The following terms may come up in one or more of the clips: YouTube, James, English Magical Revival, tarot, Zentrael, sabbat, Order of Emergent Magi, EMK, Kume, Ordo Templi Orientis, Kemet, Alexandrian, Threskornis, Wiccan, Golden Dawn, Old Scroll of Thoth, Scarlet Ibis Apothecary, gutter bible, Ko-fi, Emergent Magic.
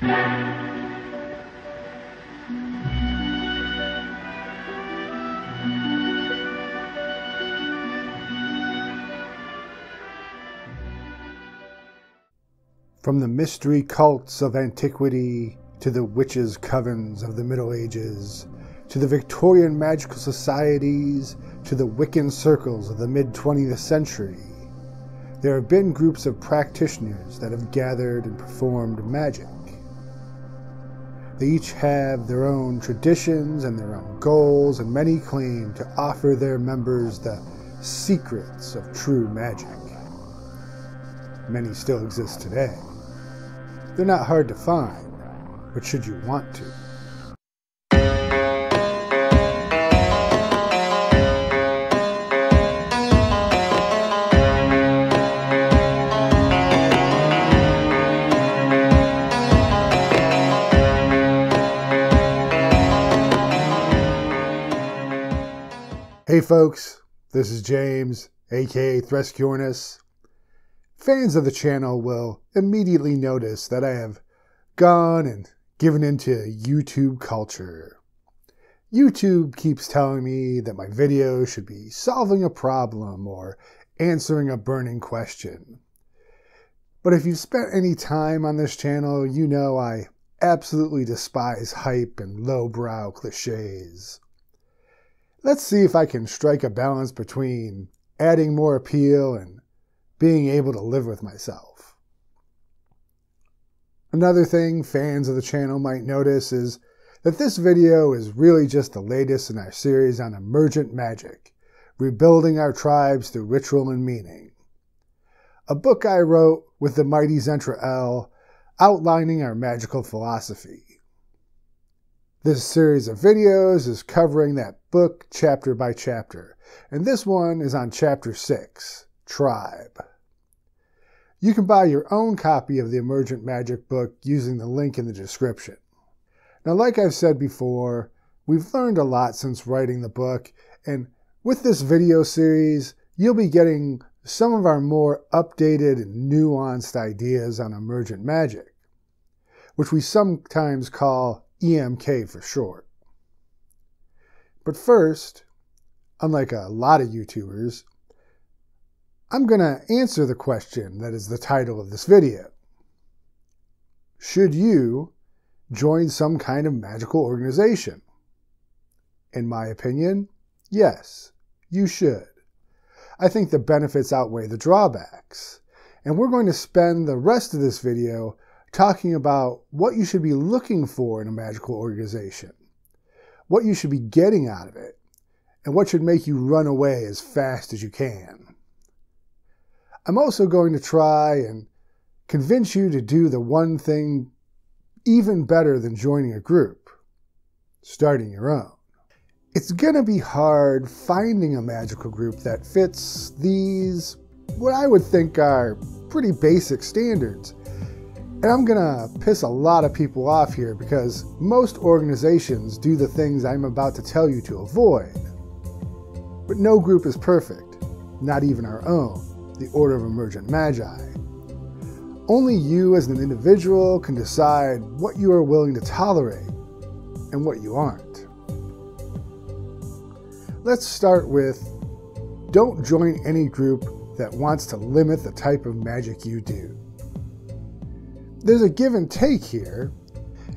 From the mystery cults of antiquity, to the witches' covens of the Middle Ages, to the Victorian magical societies, to the Wiccan circles of the mid-20th century, there have been groups of practitioners that have gathered and performed magic. They each have their own traditions and their own goals, and many claim to offer their members the secrets of true magic. Many still exist today. They're not hard to find, but should you want to. Hey folks, this is James, aka Threskornis. Fans of the channel will immediately notice that I have gone and given into YouTube culture. YouTube keeps telling me that my video should be solving a problem or answering a burning question. But if you've spent any time on this channel, you know I absolutely despise hype and lowbrow cliches. Let's see if I can strike a balance between adding more appeal and being able to live with myself. Another thing fans of the channel might notice is that this video is really just the latest in our series on Emergent Magic, rebuilding our tribes through ritual and meaning. A book I wrote with the mighty Zentrael outlining our magical philosophy. This series of videos is covering that book chapter by chapter, and this one is on chapter 6, Tribe. You can buy your own copy of the Emergent Magic book using the link in the description. Now, like I've said before, we've learned a lot since writing the book, and with this video series, you'll be getting some of our more updated and nuanced ideas on Emergent Magic, which we sometimes call EMK for short. But first, unlike a lot of YouTubers, I'm going to answer the question that is the title of this video. Should you join some kind of magical organization? In my opinion, yes, you should. I think the benefits outweigh the drawbacks, and we're going to spend the rest of this video talking about what you should be looking for in a magical organization, what you should be getting out of it, and what should make you run away as fast as you can. I'm also going to try and convince you to do the one thing even better than joining a group, starting your own. It's going to be hard finding a magical group that fits these, what I would think are pretty basic standards. And I'm going to piss a lot of people off here because most organizations do the things I'm about to tell you to avoid. But no group is perfect, not even our own, the Order of Emergent Magi. Only you as an individual can decide what you are willing to tolerate and what you aren't. Let's start with, don't join any group that wants to limit the type of magic you do. There's a give and take here.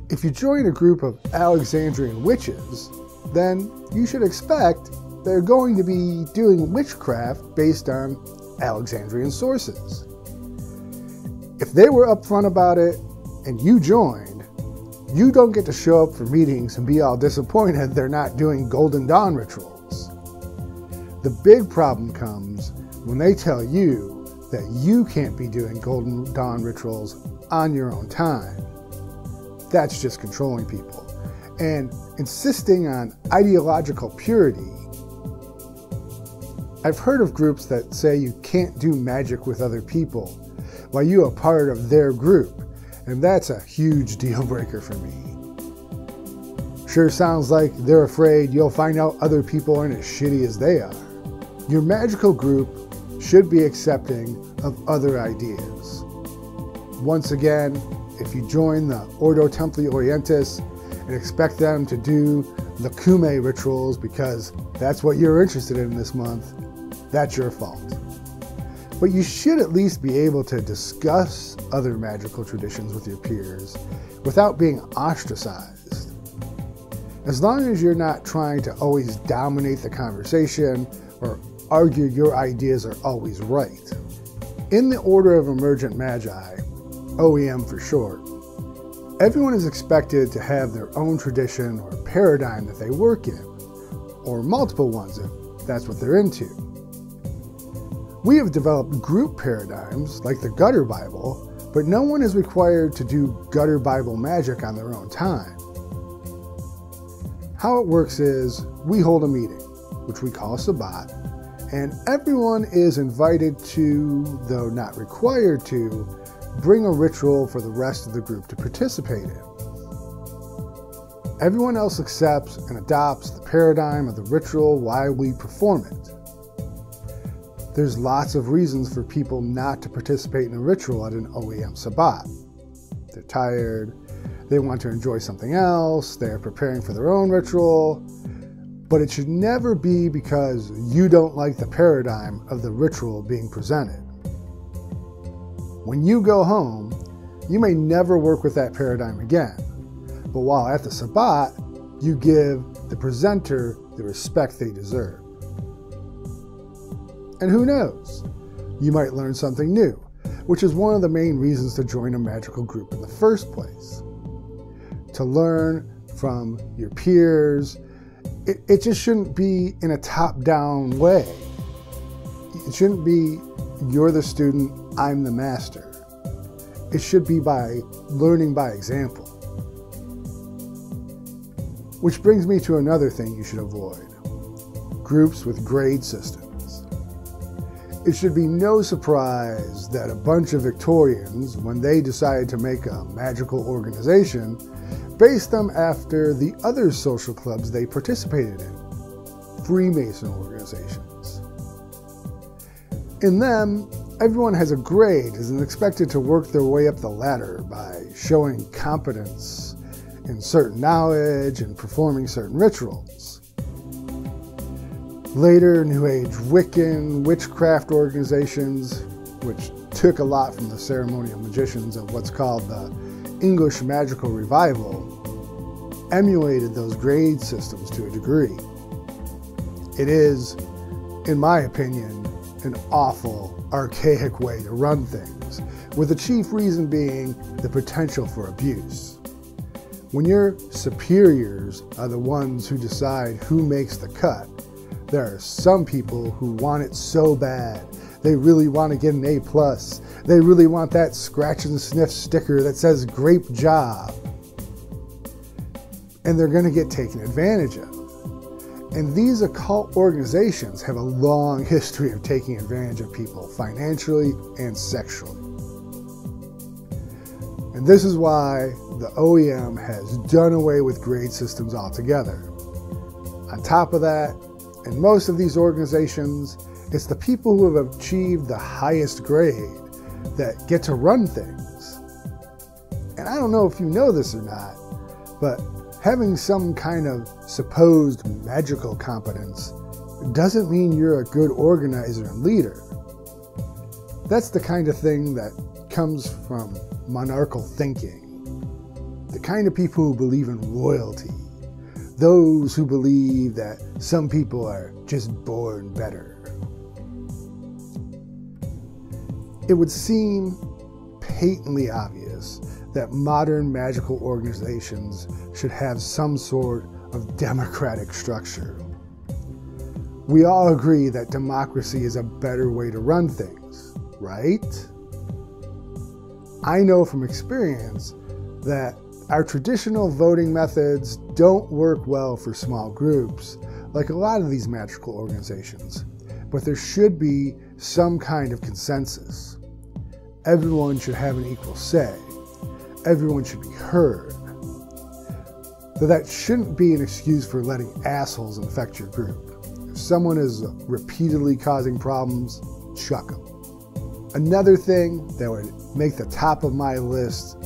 If you join a group of Alexandrian witches, then you should expect they're going to be doing witchcraft based on Alexandrian sources. If they were upfront about it and you joined, you don't get to show up for meetings and be all disappointed they're not doing Golden Dawn rituals. The big problem comes when they tell you that you can't be doing Golden Dawn rituals on your own time. That's just controlling people and insisting on ideological purity. I've heard of groups that say you can't do magic with other people while you are part of their group, and that's a huge deal breaker for me. Sure sounds like they're afraid you'll find out other people aren't as shitty as they are. Your magical group should be accepting of other ideas. Once again, if you join the Ordo Templi Orientis and expect them to do the Kume rituals because that's what you're interested in this month, that's your fault. But you should at least be able to discuss other magical traditions with your peers without being ostracized. As long as you're not trying to always dominate the conversation or argue your ideas are always right. In the Order of Emergent Magi, OEM for short, everyone is expected to have their own tradition or paradigm that they work in, or multiple ones if that's what they're into. We have developed group paradigms like the gutter bible, but no one is required to do gutter bible magic on their own time. How it works is we hold a meeting, which we call sabbat, and everyone is invited to, though not required to, bring a ritual for the rest of the group to participate in. Everyone else accepts and adopts the paradigm of the ritual while we perform it. There's lots of reasons for people not to participate in a ritual at an OEM sabbat. They're tired, they want to enjoy something else, they are preparing for their own ritual, but it should never be because you don't like the paradigm of the ritual being presented. When you go home, you may never work with that paradigm again, but while at the sabbat, you give the presenter the respect they deserve. And who knows, you might learn something new, which is one of the main reasons to join a magical group in the first place. To learn from your peers, it just shouldn't be in a top-down way. It shouldn't be, you're the student, I'm the master. It should be by learning by example. Which brings me to another thing you should avoid, groups with grade systems. It should be no surprise that a bunch of Victorians, when they decided to make a magical organization, based them after the other social clubs they participated in, Freemason organizations. In them, everyone has a grade and is expected to work their way up the ladder by showing competence in certain knowledge and performing certain rituals. Later New Age Wiccan witchcraft organizations, which took a lot from the ceremonial magicians of what's called the English Magical Revival, emulated those grade systems to a degree. It is, in my opinion, an awful, archaic way to run things, with the chief reason being the potential for abuse. When your superiors are the ones who decide who makes the cut, there are some people who want it so bad. They really want to get an A+. They really want that scratch and sniff sticker that says great job. And they're going to get taken advantage of. And these occult organizations have a long history of taking advantage of people financially and sexually. And this is why the OEM has done away with grade systems altogether. On top of that, in most of these organizations, it's the people who have achieved the highest grade that get to run things. And I don't know if you know this or not, but having some kind of supposed magical competence doesn't mean you're a good organizer and leader. That's the kind of thing that comes from monarchical thinking, the kind of people who believe in royalty. Those who believe that some people are just born better. It would seem patently obvious that modern magical organizations should have some sort of democratic structure. We all agree that democracy is a better way to run things, right? I know from experience that our traditional voting methods don't work well for small groups, like a lot of these magical organizations, but there should be some kind of consensus. Everyone should have an equal say. Everyone should be heard. Though that shouldn't be an excuse for letting assholes infect your group. If someone is repeatedly causing problems, chuck them. Another thing that would make the top of my list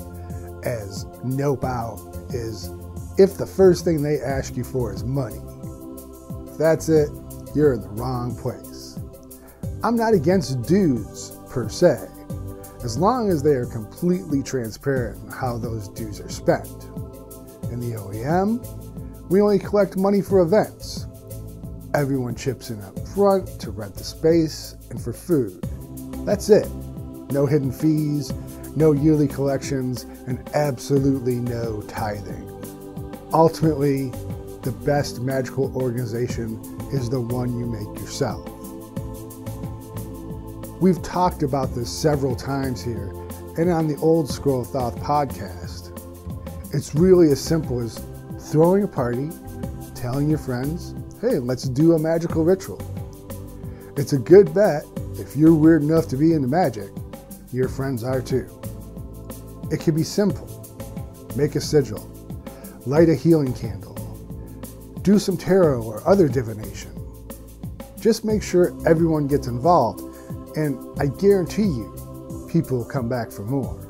as nope out is if the first thing they ask you for is money. If that's it, you're in the wrong place. I'm not against dues per se, as long as they are completely transparent in how those dues are spent. In the OEM, we only collect money for events. Everyone chips in up front to rent the space and for food. That's it. No hidden fees, no yearly collections, and absolutely no tithing. Ultimately, the best magical organization is the one you make yourself. We've talked about this several times here and on the Old Scroll of Thoth podcast. It's really as simple as throwing a party, telling your friends, hey, let's do a magical ritual. It's a good bet if you're weird enough to be into magic, your friends are too. It can be simple. Make a sigil, light a healing candle, do some tarot or other divination. Just make sure everyone gets involved, and I guarantee you, people will come back for more.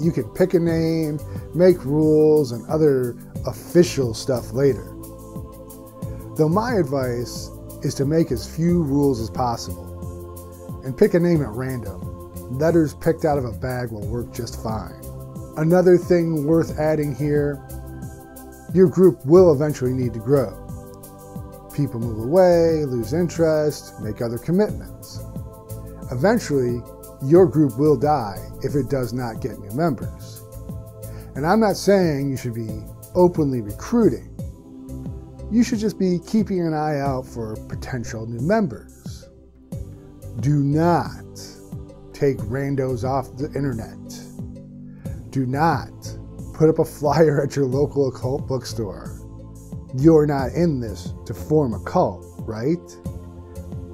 You can pick a name, make rules, and other official stuff later. Though my advice is to make as few rules as possible. And pick a name at random. Letters picked out of a bag will work just fine. Another thing worth adding here, your group will eventually need to grow. People move away, lose interest, make other commitments. Eventually, your group will die if it does not get new members. And I'm not saying you should be openly recruiting. You should just be keeping an eye out for potential new members. Do not take randos off the internet. Do not put up a flyer at your local occult bookstore. You're not in this to form a cult, right?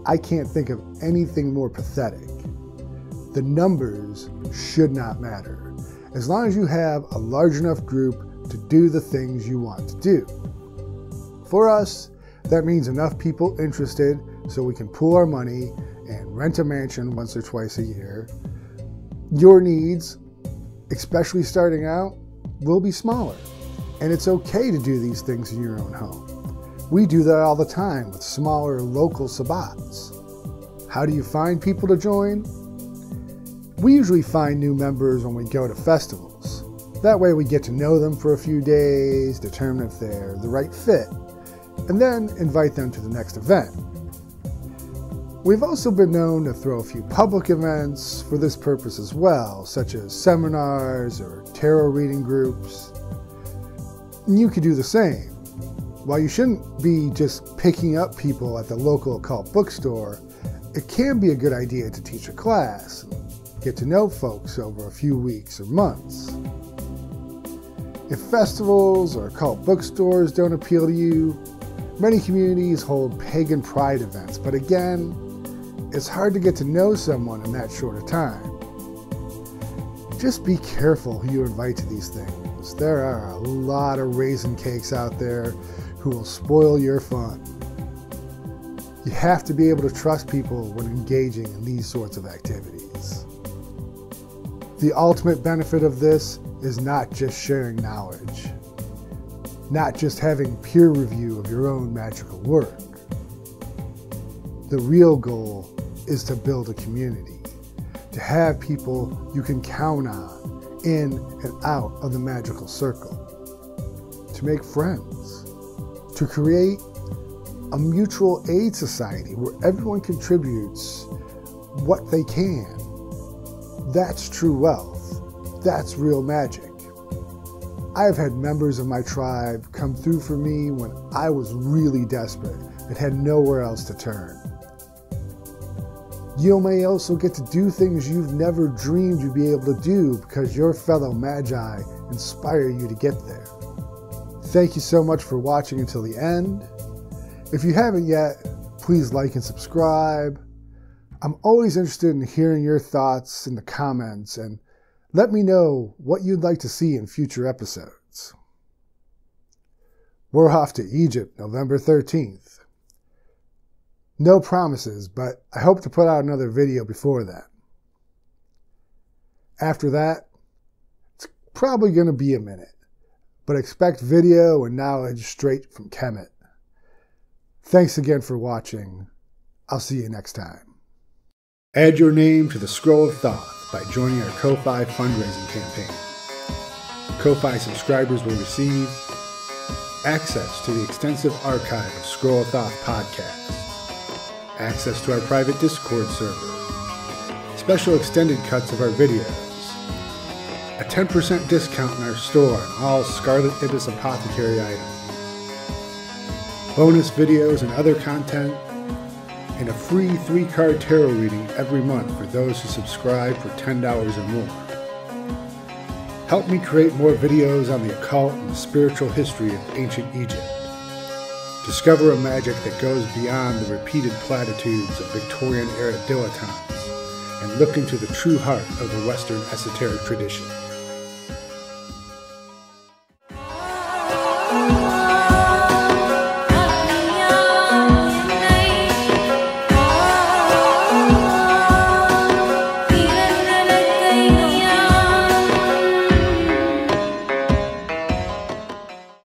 I can't think of anything more pathetic. The numbers should not matter, as long as you have a large enough group to do the things you want to do. For us, that means enough people interested so we can pool our money and rent a mansion once or twice a year. Your needs, especially starting out, will be smaller. And it's okay to do these things in your own home. We do that all the time with smaller local sabbats. How do you find people to join? We usually find new members when we go to festivals. That way we get to know them for a few days, determine if they're the right fit, and then invite them to the next event. We've also been known to throw a few public events for this purpose as well, such as seminars or tarot reading groups. You could do the same. While you shouldn't be just picking up people at the local occult bookstore, it can be a good idea to teach a class and get to know folks over a few weeks or months. If festivals or occult bookstores don't appeal to you, many communities hold pagan pride events, but again, it's hard to get to know someone in that short a time. Just be careful who you invite to these things. There are a lot of raisin cakes out there who will spoil your fun. You have to be able to trust people when engaging in these sorts of activities. The ultimate benefit of this is not just sharing knowledge, not just having peer review of your own magical work. The real goal is to build a community, to have people you can count on in and out of the magical circle, to make friends, to create a mutual aid society where everyone contributes what they can. That's true wealth. That's real magic. I've had members of my tribe come through for me when I was really desperate and had nowhere else to turn. You may also get to do things you've never dreamed you'd be able to do because your fellow magi inspire you to get there. Thank you so much for watching until the end. If you haven't yet, please like and subscribe. I'm always interested in hearing your thoughts in the comments, and let me know what you'd like to see in future episodes. We're off to Egypt November 13th. No promises, but I hope to put out another video before that. After that, probably going to be a minute, but expect video and knowledge straight from Kemet. Thanks again for watching. I'll see you next time. Add your name to the Scroll of Thoth by joining our Ko-fi fundraising campaign. Ko-fi subscribers will receive access to the extensive archive of Scroll of Thoth podcasts, access to our private Discord server, special extended cuts of our videos, a 10% discount in our store on all Scarlet Ibis Apothecary items, bonus videos and other content, and a free 3-card tarot reading every month for those who subscribe for $10 or more. Help me create more videos on the occult and the spiritual history of ancient Egypt. Discover a magic that goes beyond the repeated platitudes of Victorian-era dilettantes and look into the true heart of the Western esoteric tradition.